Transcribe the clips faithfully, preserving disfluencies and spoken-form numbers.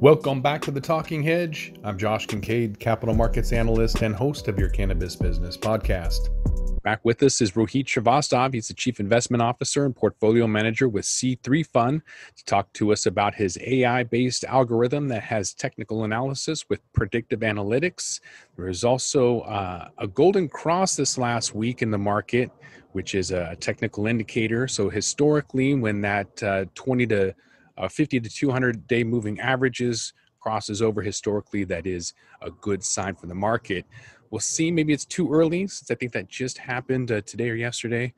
Welcome back to The Talking Hedge. I'm Josh Kincaid, capital markets analyst and host of your Cannabis Business Podcast. Back with us is Rohit Srivastava. He's the Chief Investment Officer and Portfolio Manager with C three Fund to talk to us about his A I-based algorithm that has technical analysis with predictive analytics. There is also uh, a golden cross this last week in the market, which is a technical indicator. So historically, when that uh, twenty to fifty to two hundred day moving averages crosses over historically, that is a good sign for the market. We'll see, maybe it's too early since I think that just happened uh, today or yesterday.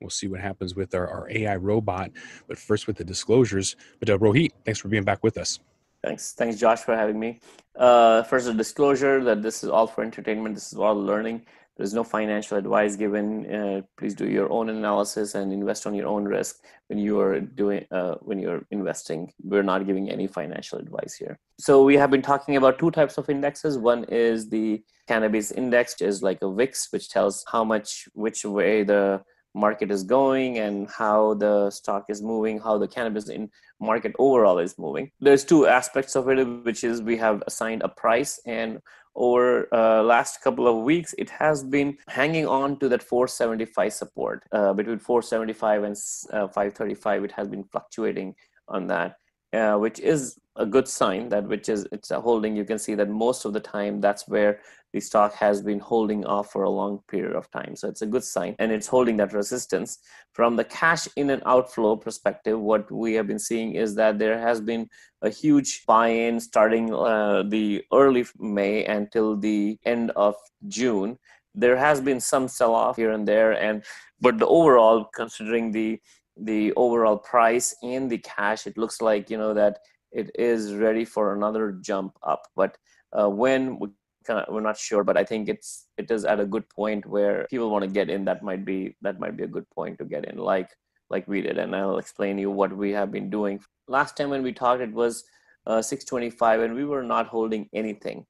We'll see what happens with our, our A I robot, but first with the disclosures. But uh, Rohit, thanks for being back with us. Thanks. Thanks, Josh, for having me. Uh, first, a disclosure that this is all for entertainment. This is all learning. There's no financial advice given. Uh, please do your own analysis and invest on your own risk when you are doing uh, when you're investing. We're not giving any financial advice here. So we have been talking about two types of indexes. One is the cannabis index, which is like a V I X, which tells how much, which way the market is going and how the stock is moving, how the cannabis in market overall is moving. There's two aspects of it, which is we have assigned a price, and over uh, last couple of weeks, it has been hanging on to that four seventy-five support. Uh, between four seventy-five and uh, five thirty-five, it has been fluctuating on that, uh, which is a good sign that which is it's a holding. You can see that most of the time, that's where the stock has been holding off for a long period of time. So it's a good sign, and it's holding that resistance. From the cash in and outflow perspective, what we have been seeing is that there has been a huge buy-in starting uh, the early May until the end of June. There has been some sell-off here and there, and but the overall, considering the the overall price and the cash, it looks like, you know, that it is ready for another jump up. But uh, when we Kind of, we're not sure, but I think it's it is at a good point where people want to get in. That might be that might be a good point to get in, like like we did. And I'll explain you what we have been doing. Last time when we talked, it was uh, six twenty-five, and we were not holding anything,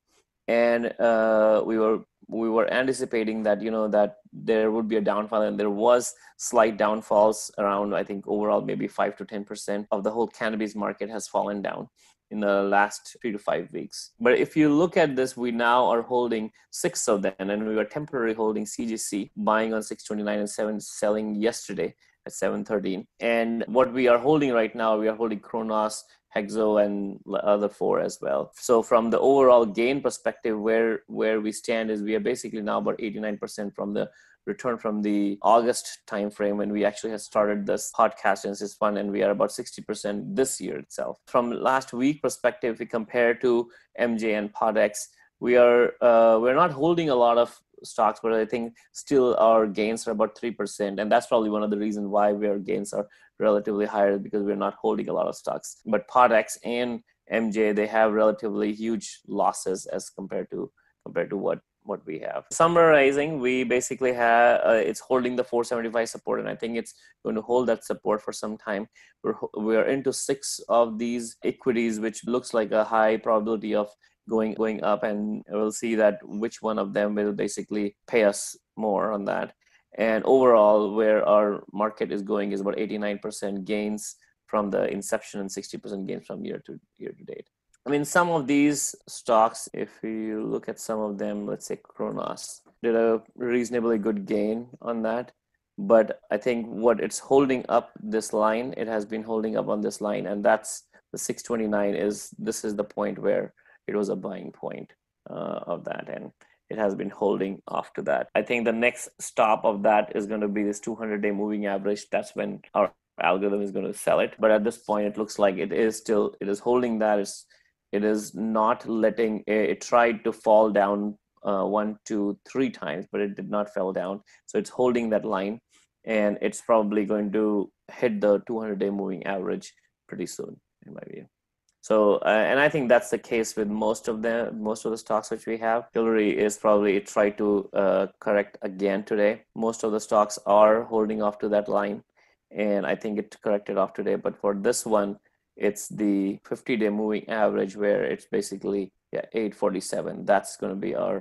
and uh, we were we were anticipating that you know that there would be a downfall, and there was slight downfalls around. I think overall maybe five to ten percent of the whole cannabis market has fallen down in the last three to five weeks. But if you look at this, we now are holding six of them, and we were temporarily holding C G C, buying on six twenty-nine and seven, selling yesterday at seven thirteen. And what we are holding right now, we are holding Cronos, HEXO, and other four as well. So from the overall gain perspective, where, where we stand is we are basically now about eighty-nine percent from the return from the August timeframe, when we actually have started this podcast and this fund, and we are about sixty percent this year itself. From last week perspective, if we compare to M J and P O T X, we are uh, we're not holding a lot of stocks, but I think still our gains are about three percent, and that's probably one of the reasons why our gains are relatively higher, because we're not holding a lot of stocks. But P O T X and M J, they have relatively huge losses as compared to compared to what what we have. Summarizing, we basically have, uh, it's holding the four seventy-five support, and I think it's going to hold that support for some time. We're, we're into six of these equities, which looks like a high probability of going going up, and we'll see that which one of them will basically pay us more on that. And overall, where our market is going is about eighty-nine percent gains from the inception and sixty percent gains from year to year to date. I mean, some of these stocks, if you look at some of them, let's say Cronos did a reasonably good gain on that. But I think what it's holding up this line, it has been holding up on this line, and that's the six twenty-nine is, this is the point where it was a buying point uh, of that. And it has been holding off to that. I think the next stop of that is going to be this two hundred day moving average. That's when our algorithm is going to sell it. But at this point, it looks like it is still, it is holding that. It's, It is not letting, it tried to fall down uh, one, two, three times, but it did not fall down. So it's holding that line, and it's probably going to hit the two hundred day moving average pretty soon, in my view. So, uh, and I think that's the case with most of the most of the stocks which we have. T L R Y is probably, it tried to uh, correct again today. Most of the stocks are holding off to that line, and I think it corrected off today. But for this one, it's the fifty day moving average, where it's basically yeah eight forty-seven. That's going to be our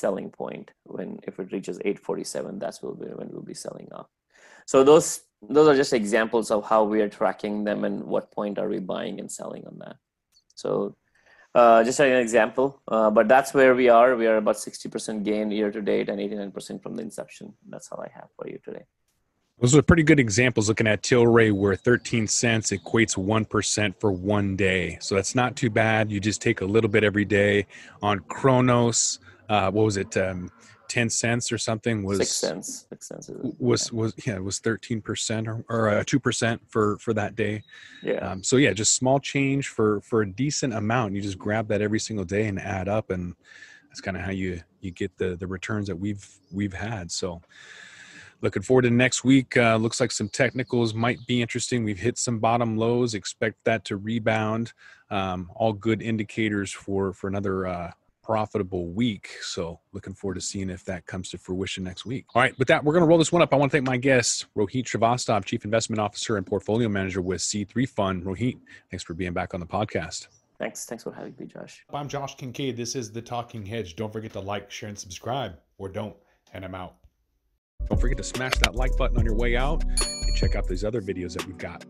selling point. When if it reaches eight forty-seven, that's will be when we'll be selling off. So those those are just examples of how we are tracking them and what point are we buying and selling on that. So uh, just an example, uh, but that's where we are. We are about sixty percent gain year to date and eighty-nine percent from the inception. That's all I have for you today. Those are pretty good examples looking at Tilray, where thirteen cents equates one percent for one day. So that's not too bad. You just take a little bit every day. On Cronos, uh, what was it? Um, ten cents or something was six cents. Six cents was, was, yeah, it was thirteen percent or, or uh, two percent for, for that day. Yeah. Um, so yeah, just small change for, for a decent amount. You just grab that every single day and add up. And that's kind of how you, you get the, the returns that we've, we've had. So, looking forward to next week. Uh, looks like some technicals might be interesting. We've hit some bottom lows. Expect that to rebound. Um, all good indicators for, for another uh, profitable week. So looking forward to seeing if that comes to fruition next week. All right, with that, we're going to roll this one up. I want to thank my guest, Rohit Srivastava, Chief Investment Officer and Portfolio Manager with C three Fund. Rohit, thanks for being back on the podcast. Thanks. Thanks for having me, Josh. I'm Josh Kincaid. This is The Talking Hedge. Don't forget to like, share, and subscribe, or don't, and I'm out. Don't forget to smash that like button on your way out and check out these other videos that we've got.